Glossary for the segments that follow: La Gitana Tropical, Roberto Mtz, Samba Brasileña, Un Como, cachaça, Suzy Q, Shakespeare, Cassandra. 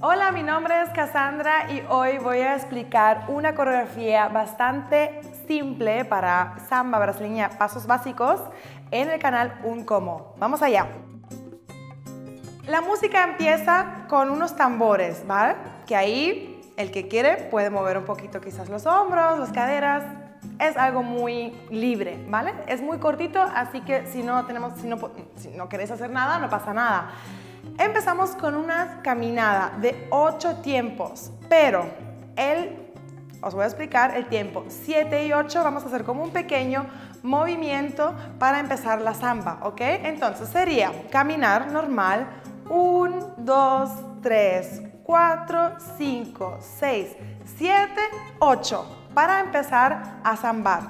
Hola, mi nombre es Cassandra y hoy voy a explicar una coreografía bastante simple para samba brasileña, pasos básicos, en el canal Un Como. ¡Vamos allá! La música empieza con unos tambores, ¿vale? Que ahí el que quiere puede mover un poquito quizás los hombros, las caderas. Es algo muy libre, ¿vale? Es muy cortito, así que si no queréis hacer nada, no pasa nada. Empezamos con una caminada de 8 tiempos, pero os voy a explicar el tiempo. 7 y 8 vamos a hacer como un pequeño movimiento para empezar la samba, ¿ok? Entonces sería caminar normal, 1, 2, 3, 4, 5, 6, 7, 8. Para empezar a zambar.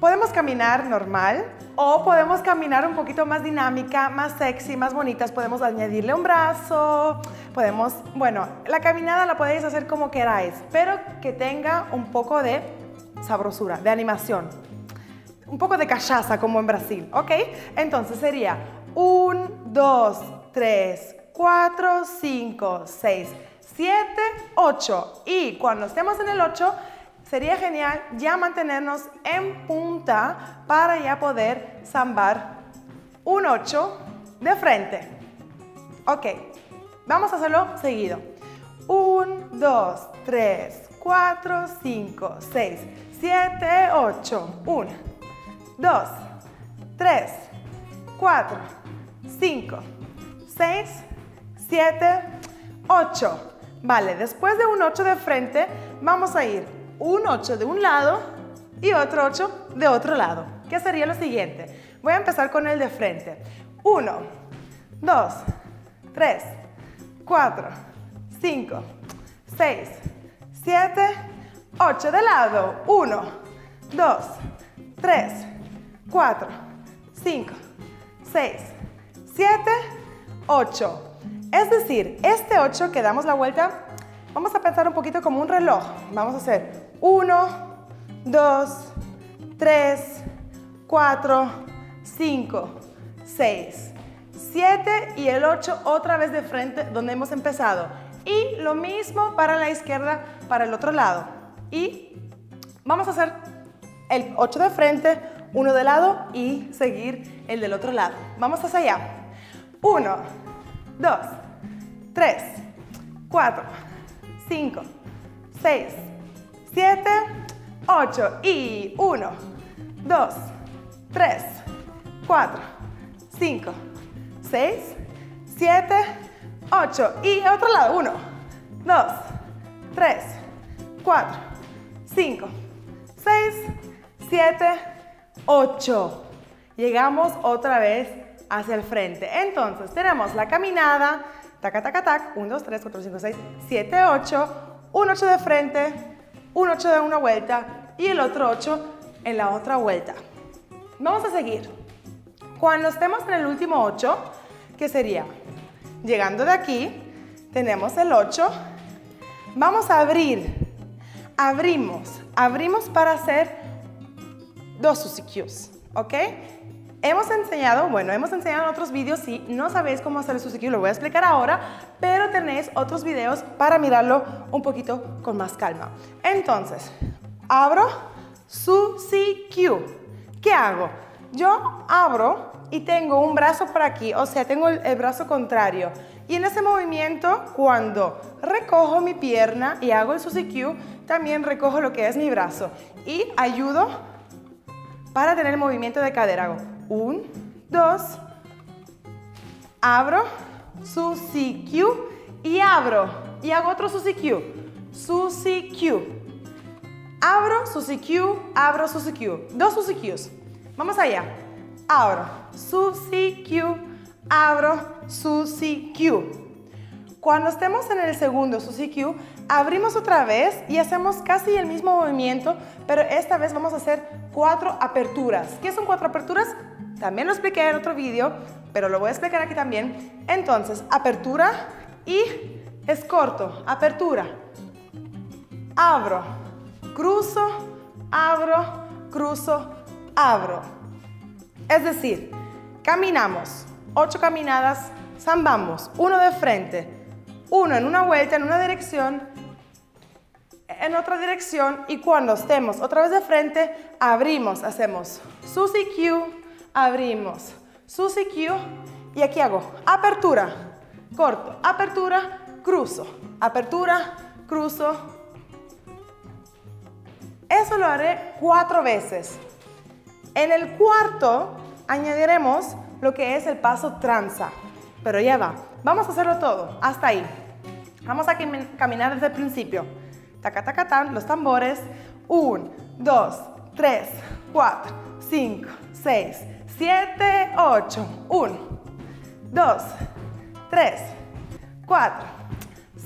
Podemos caminar normal o podemos caminar un poquito más dinámica, más sexy, más bonitas. Podemos añadirle un brazo, podemos... Bueno, la caminada la podéis hacer como queráis, pero que tenga un poco de sabrosura, de animación. Un poco de cachaça, como en Brasil, ¿ok? Entonces sería 1, 2, 3, 4, 5, 6... 7, 8 y cuando estemos en el 8 sería genial ya mantenernos en punta para ya poder zambar un 8 de frente. Ok, vamos a hacerlo seguido. 1, 2, 3, 4, 5, 6, 7, 8. 1, 2, 3, 4, 5, 6, 7, 8. Vale, después de un 8 de frente, vamos a ir un 8 de un lado y otro 8 de otro lado, que sería lo siguiente. Voy a empezar con el de frente. 1, 2, 3, 4, 5, 6, 7, 8 de lado. 1, 2, 3, 4, 5, 6, 7, 8. Es decir, este 8 que damos la vuelta, vamos a pensar un poquito como un reloj. Vamos a hacer 1, 2, 3, 4, 5, 6, 7 y el 8 otra vez de frente donde hemos empezado. Y lo mismo para la izquierda, para el otro lado. Y vamos a hacer el 8 de frente, uno de lado y seguir el del otro lado. Vamos hacia allá. 1, 2, 3, 4, 5, 6, 7, 8 y 1, 2, 3, 4, 5, 6, 7, 8 y otro lado. 1, 2, 3, 4, 5, 6, 7, 8. Llegamos otra vez hacia el frente. Entonces tenemos la caminada, taca, taca, tac, 1, 2, 3, 4, 5, 6, 7, 8, un 8 de frente, un 8 de una vuelta y el otro 8 en la otra vuelta. Vamos a seguir. Cuando estemos en el último 8, que sería llegando de aquí, tenemos el 8, vamos a abrir, abrimos para hacer dos Suzy Q's, ¿ok? Hemos enseñado en otros vídeos. Si no sabéis cómo hacer el Suzy Q, lo voy a explicar ahora, pero tenéis otros vídeos para mirarlo un poquito con más calma. Entonces, abro Suzy Q. ¿Qué hago? Yo abro y tengo un brazo por aquí, o sea, tengo el brazo contrario. Y en ese movimiento, cuando recojo mi pierna y hago el Suzy Q, también recojo lo que es mi brazo y ayudo para tener el movimiento de cadera. Hago 1, 2, abro, Suzy Q y abro, y hago otro Suzy Q, Suzy Q, abro, Suzy Q, abro, Suzy Q, dos Suzy Q's. Vamos allá, abro, Suzy Q, abro, Suzy Q. Cuando estemos en el segundo Suzy Q, abrimos otra vez y hacemos casi el mismo movimiento, pero esta vez vamos a hacer 4 aperturas. ¿Qué son 4 aperturas? También lo expliqué en otro vídeo, pero lo voy a explicar aquí también. Entonces, apertura y es corto. Apertura. Abro, cruzo, abro, cruzo, abro. Es decir, caminamos, 8 caminadas, zambamos, 1 de frente, uno en una vuelta, en una dirección, en otra dirección, y cuando estemos otra vez de frente, abrimos, hacemos Suzy Q, abrimos, Suzy Q, y aquí hago apertura, corto, apertura, cruzo. Eso lo haré 4 veces. En el cuarto añadiremos lo que es el paso tranza, pero ya va. Vamos a hacerlo todo, hasta ahí. Vamos a caminar desde el principio. Taca, taca, tan, los tambores. 1, 2, 3, 4, 5, 6, 7, 8. 1, 2, 3, 4,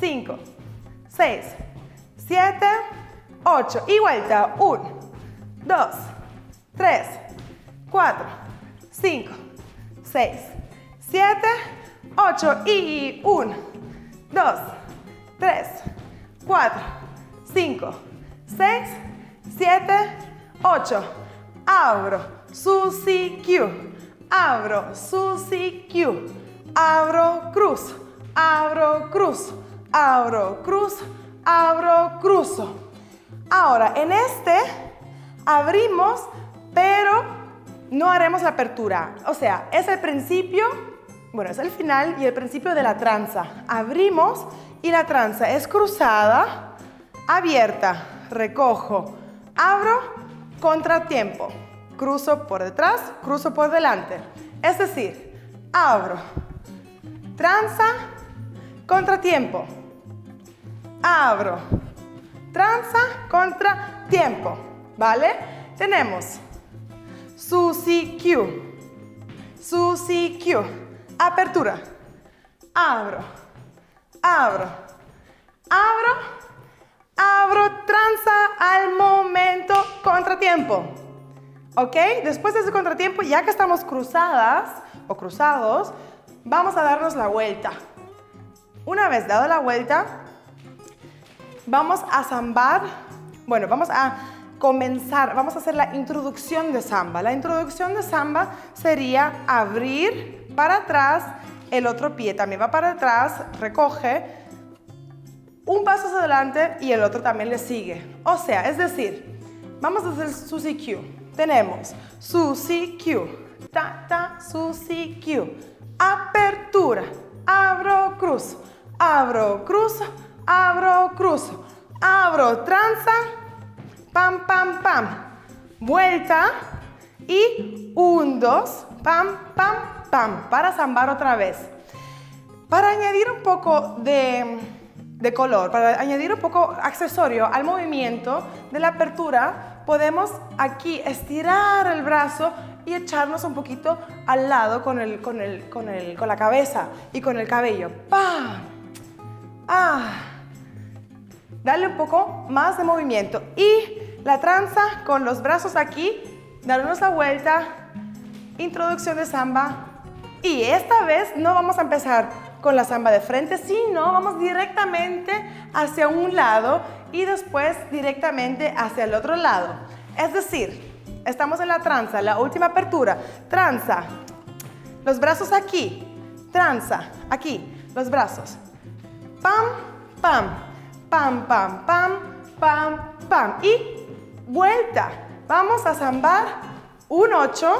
5, 6, 7, 8. Y vuelta. 1, 2, 3, 4, 5, 6, 7, 8 y 1, 2, 3, 4, 5, 6, 7, 8. Abro, Suzy Q, abro, Suzy Q, abro, cruz, abro, cruz, abro, cruz, abro, cruzo. Ahora en este abrimos, pero no haremos la apertura, o sea, es el principio. Bueno, es el final y el principio de la tranza. Abrimos y la tranza es cruzada, abierta, recojo, abro, contratiempo. Cruzo por detrás, cruzo por delante. Es decir, abro, tranza, contratiempo. Abro, tranza, contratiempo. ¿Vale? Tenemos Suzy Q, Suzy Q. Apertura, abro, abro, abro, abro, tranza al momento, contratiempo. ¿Ok? Después de ese contratiempo, ya que estamos cruzadas o cruzados, vamos a darnos la vuelta. Una vez dado la vuelta, vamos a zambar, bueno, vamos a comenzar, vamos a hacer la introducción de samba. La introducción de samba sería abrir para atrás, el otro pie también va para atrás, recoge, un paso hacia adelante y el otro también le sigue. O sea, es decir, vamos a hacer Suzy Q. Tenemos Suzy Q, ta, ta, Suzy Q, apertura, abro, cruz, abro, cruz, abro, cruz, abro, tranza, pam, pam, pam, vuelta y 1, 2, pam, pam, pam, para zambar otra vez. Para añadir un poco de color, para añadir un poco accesorio al movimiento de la apertura, podemos aquí estirar el brazo y echarnos un poquito al lado con la cabeza y con el cabello. ¡Pam! ¡Ah! Darle un poco más de movimiento. Y la tranza con los brazos aquí, darnos la vuelta, introducción de samba. Y esta vez no vamos a empezar con la samba de frente, sino vamos directamente hacia un lado y después directamente hacia el otro lado. Es decir, estamos en la tranza, la última apertura, tranza, los brazos aquí, tranza, aquí, los brazos, pam, pam, pam, pam, pam, pam, pam, y vuelta. Vamos a zambar un 8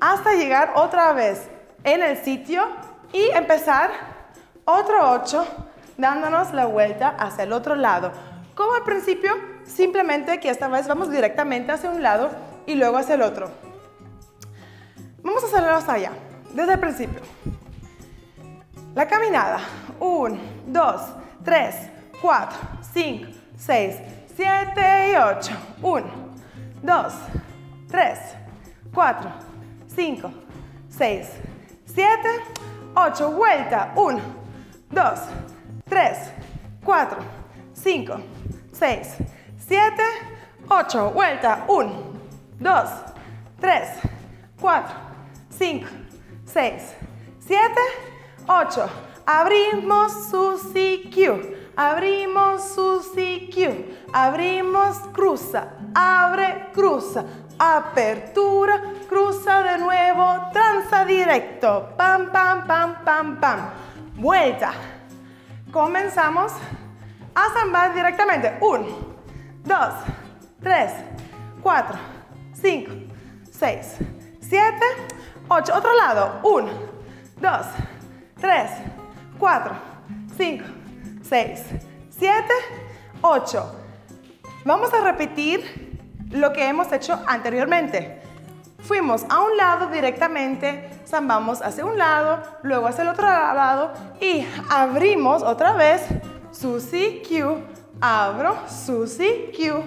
hasta llegar otra vez en el sitio y empezar otro 8 dándonos la vuelta hacia el otro lado. Como al principio, simplemente que esta vez vamos directamente hacia un lado y luego hacia el otro. Vamos a hacerlo hasta allá, desde el principio. La caminada. 1, 2, 3, 4, 5, 6, 7 y 8. 1, 2, 3, 4, 5, 6, 7, 8, vuelta, 1, 2, 3, 4, 5, 6, 7, 8, vuelta, 1, 2, 3, 4, 5, 6, 7, 8, abrimos Suzy Q, abrimos Suzy Q, abrimos, cruza, abre, cruza, apertura, cruza de nuevo, tranza directo, pam, pam, pam, pam, pam, vuelta. Comenzamos a zambar directamente. 1, 2, 3, 4, 5, 6, 7, 8. Otro lado. 1, 2, 3, 4, 5, 6, 7, 8. Vamos a repetir lo que hemos hecho anteriormente. Fuimos a un lado directamente, zambamos hacia un lado, luego hacia el otro lado y abrimos otra vez. Suzy Q, abro, Suzy Q,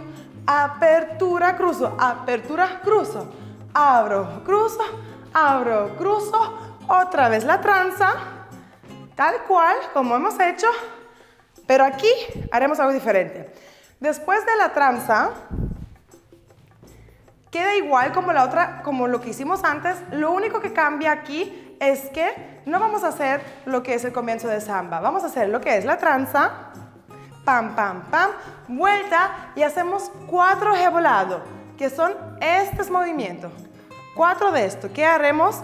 apertura, cruzo, abro, cruzo. Otra vez la tranza, tal cual como hemos hecho, pero aquí haremos algo diferente. Después de la tranza, queda igual como la otra, como lo que hicimos antes. Lo único que cambia aquí es que no vamos a hacer lo que es el comienzo de samba. Vamos a hacer lo que es la tranza, pam, pam, pam, vuelta, y hacemos 4 rebolados, que son estos movimientos. 4 de esto, que haremos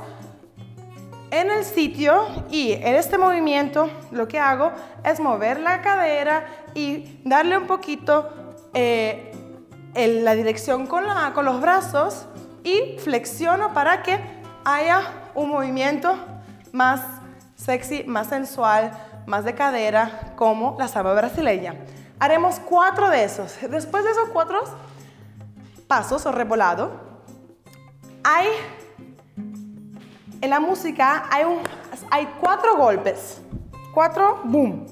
en el sitio, y en este movimiento lo que hago es mover la cadera y darle un poquito en la dirección con los brazos, y flexiono para que haya un movimiento más sexy, más sensual, más de cadera, como la samba brasileña. Haremos 4 de esos. Después de esos 4 pasos o revolado, en la música hay 4 golpes, 4 boom.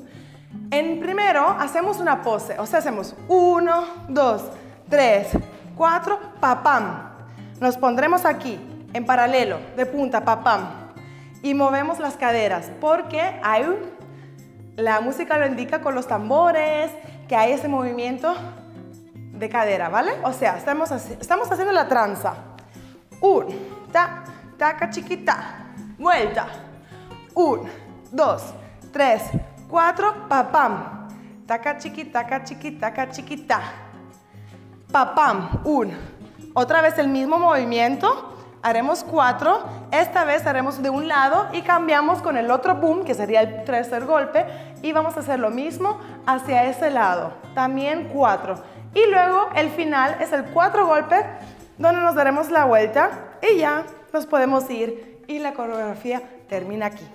En primero hacemos una pose, o sea, hacemos 1, 2, 3, 4, papam. Nos pondremos aquí, en paralelo, de punta, papam. Y movemos las caderas, porque la música lo indica con los tambores, que hay ese movimiento de cadera, ¿vale? O sea, estamos haciendo la tranza. Un, ta, taca chiquita, vuelta. 1, 2, 3, 4, papam. Taca chiquita, taca chiquita, taca chiquita. Papam, 1. Otra vez el mismo movimiento, haremos 4, esta vez haremos de un lado y cambiamos con el otro boom, que sería el tercer golpe, y vamos a hacer lo mismo hacia ese lado, también 4. Y luego el final es el 4 golpe, donde nos daremos la vuelta y ya nos podemos ir, y la coreografía termina aquí.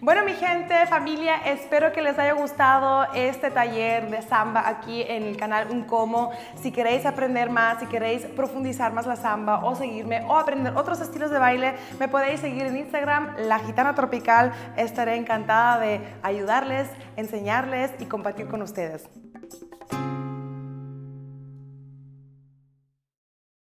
Bueno, mi gente, familia, espero que les haya gustado este taller de samba aquí en el canal Un Como. Si queréis aprender más, si queréis profundizar más la samba, o seguirme, o aprender otros estilos de baile, me podéis seguir en Instagram, La Gitana Tropical. Estaré encantada de ayudarles, enseñarles y compartir con ustedes.